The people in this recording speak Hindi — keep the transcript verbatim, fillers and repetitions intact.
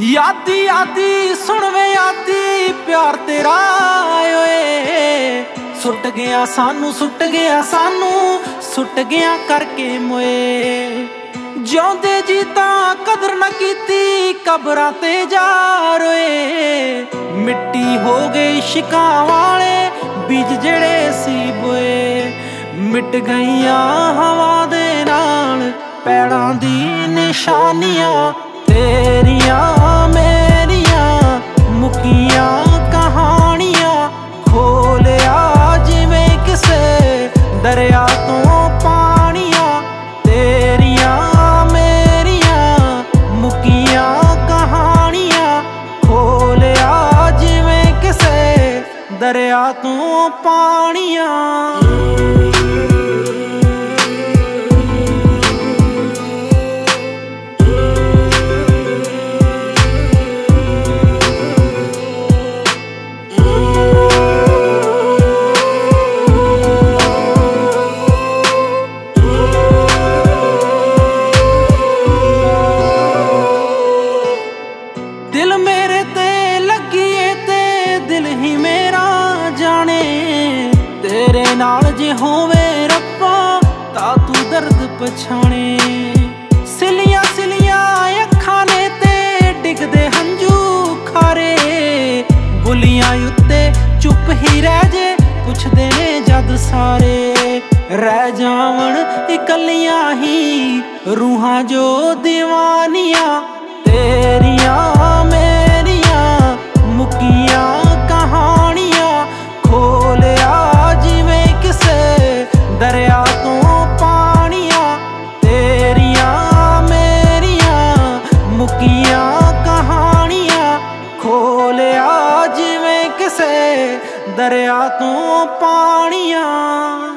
यादी यादी सुन वे यादी प्यार तेरा ओए, सुट गया सानू सुट गया सानू सुट गया करके मोए। जिउंदे जी तां कदर न कीती कबरां ते जा रोए, मिट्टी हो गई शिकां वाले बीज जड़े सी बोए। मिट गईयां हवा दे नाल पैड़ां दी निशानियां, तेरियां मेरियां मुकियां कहानियां। खोलिया जिवें किसे दरिया तों पानियां, तेरियां मेरियां मुकियां कहानियां। खोलिया जिवें किसे दरिया तों पानियां। तेरे नाल जे होवे रब्बा ता तू दर्द पछाणे। सिलियां सिलियां अखां ने ते डिगदे हंजू खारे, बुलियां उत्ते चुप ही रह जे पुछदे ने जद सारे। रह जावण इकलियां ही रूहां जो दीवानियां, तेरियां मेरियां मुकियां कहानियां। खोलिया दरिया तों पानियां, तेरियां मेरियां मुकियां कहानियां। खोलिया जिवें किसे दरिया तों पानियां।